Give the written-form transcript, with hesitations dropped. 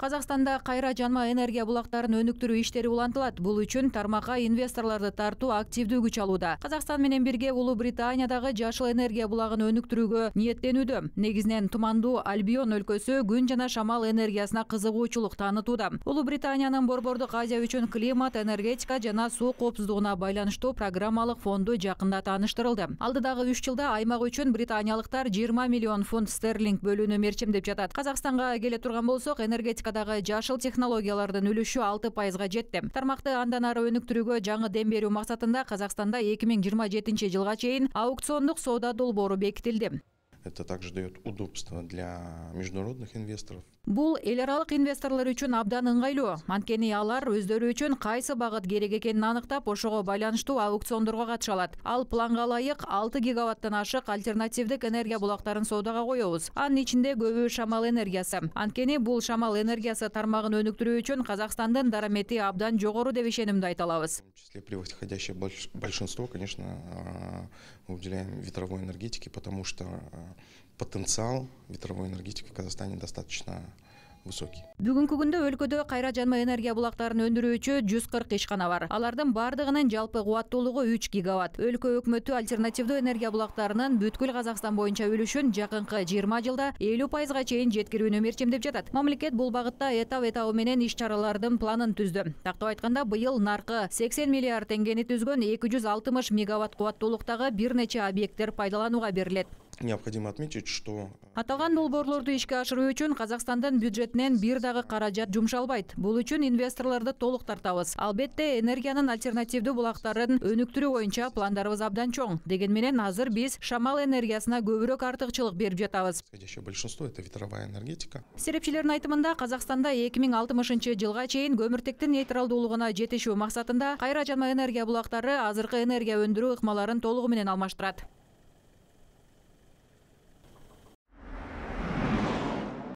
Қазақстанда қайра жанма энергия бұлақтарын өніктіру иштері улантылат. Бұл үшін тармақа инвесторларды тарту активді күч алуда. Қазақстан менен бірге Улуу Британиядағы жашыл энергия бұлағын өніктіруге ниеттенуді. Негізінен Туманду Альбион өлкөсі күн жана шамал энергиясына кызыгуучулук таанытууда. Улуу Британиянын Борбордук Азия үчүн климат, энергетика жана суу коопсуздугуна байланыштуу программалык фонду жакында тааныштырылды. Алдыдагы 3 жылда аймак үчүн британиялыктар 20 миллион фунт стерлинг бөлүүнү мерчимдеп жатат. Казакстанга келе турган болсок, энергетикадагы жашыл технологиялардын үлүшү 6%-га жетти. Тармакты андан ары өнүктүрүүгө жаңы дем берүү максатында Казакстанда 2027-жылга чейин аукциондук соода долбоору бекитилди. Это также дает удобство для международных инвесторов. Бул эл аралык инвесторлор үчүн абдан ыңгайлуу. Анткени алар өздөрү үчүн кайсы багыт керек экенин аныктап, ошого байланыштуу аукциондорго катыша алат. Ал планга ылайык 6 гигаваттан ашык альтернативдик энергия булактарын соодага коебуз. Анын ичинде көбү шамал энергиясы. Анткени бул шамал энергиясы тармагын өнүктүрүү үчүн Казакстандын дарамети абдан жогору деп ишенимди айта алабыз. В том числе превосходящее большинство, конечно, мы уделяем ветровой энергетике, потому что потенциал ветровой энергетики в Казахстане достаточно высокий. Бүгүнкү күндө өлкөдө кайра жанма энергия булактарын өндүрүүчү 140 ишкана бар. Алардын бардыгынын жалпы кубаттуулугу 3 гигаватт. Өлкө өкмөтү альтернативдүү энергия булактарынын бүткүл Казакстан боюнча үлүшүн жакынкы 20 жылда 50%-га чейин жеткирүүнү мерчимдеп жатат. Мамлекет бул багытта этап-этабы менен иш-чаралардын планын түздү. Тактап айтканда, быйыл наркы 80 миллиард теңгени түзгөн 260 мегаватт кубаттуулуктагы бир нече объекттер пайдаланууга берилет. Необходимо отметить, что аталган долбоорлорду ишке ашыруу үчүн Казакстандын бюджетинен бир дагы каражат жумшалбайт. Бул үчүн инвесторлорду толук тартабыз. Албетте, энергиянын альтернативдүү булактарын өнүктүрүү боюнча пландарыбыз абдан чоң. Деген менен азыр биз шамал энергиясына көбүрөөк артыкчылык берип жатабыз. Большинство это ветровая энергетика. Серепчилердин айтымында, Казакстанда 2060-жылга чейин көмүртектин нейтралдуулугуна жетишүү максатында кайра жанма энергия булактары азыркы энергия өндүрүү ыкмаларын толугу менен алмаштырат.